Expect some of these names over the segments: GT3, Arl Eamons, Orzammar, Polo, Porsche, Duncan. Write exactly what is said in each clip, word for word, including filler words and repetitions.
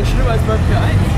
ja schlimmer als beim P eins.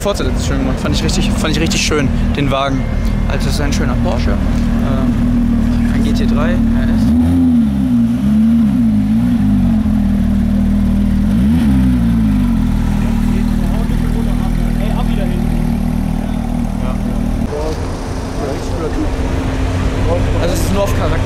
Vorzeit hat es schön gemacht, fand ich, richtig, fand ich richtig schön, den Wagen. Also es ist ein schöner Porsche, ähm, ein G T drei. Also es ist nur auf Charakter.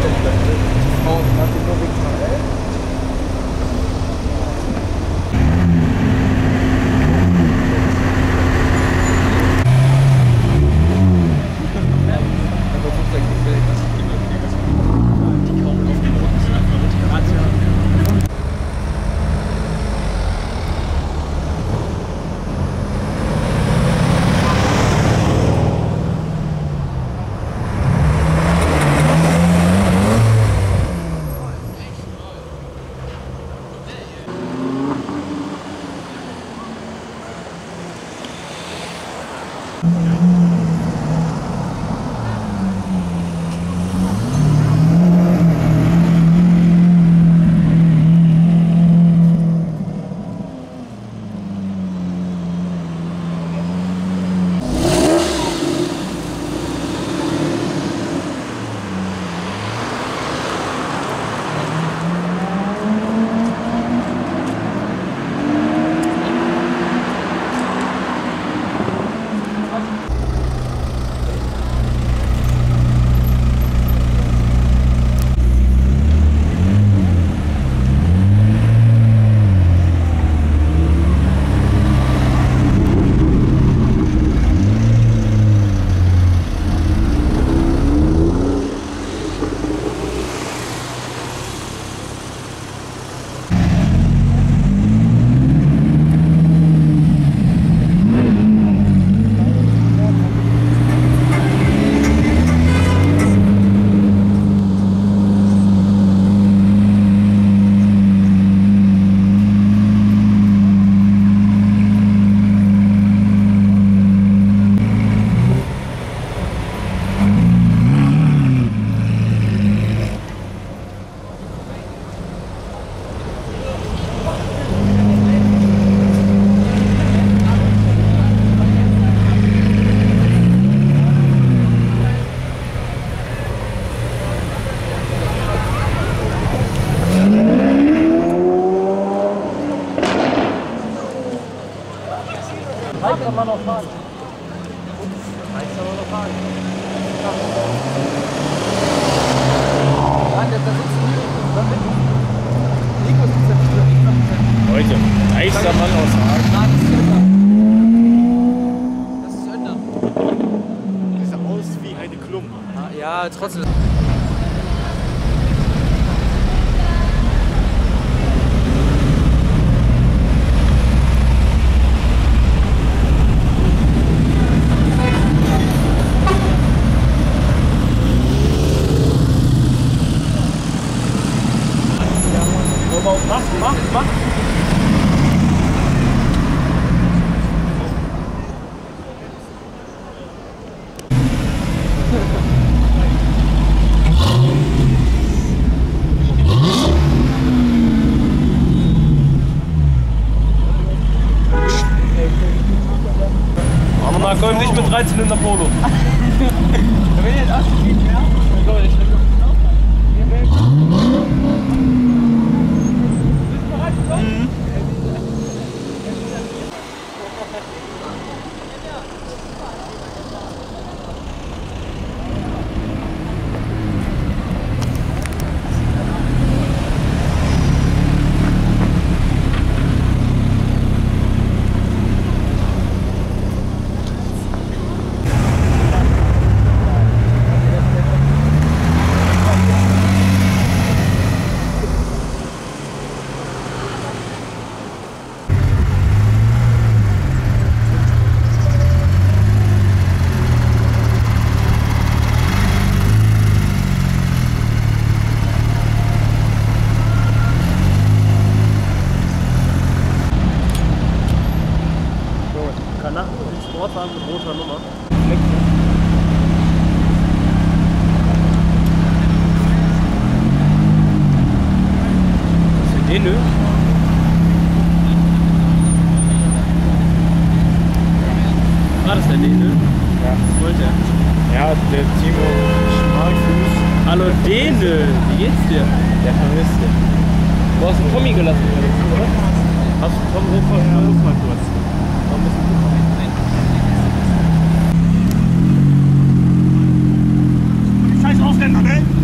Die Reicht kann man noch fahren. Reicht kann man noch fahren. Danke, da sitzt du hier. Nico sitzt ja nicht. Leute, reicht kann man noch fahren. Das ist Önder. Das sieht aus wie eine Klump. Ja, trotzdem. Zylinder Polo.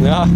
Ja.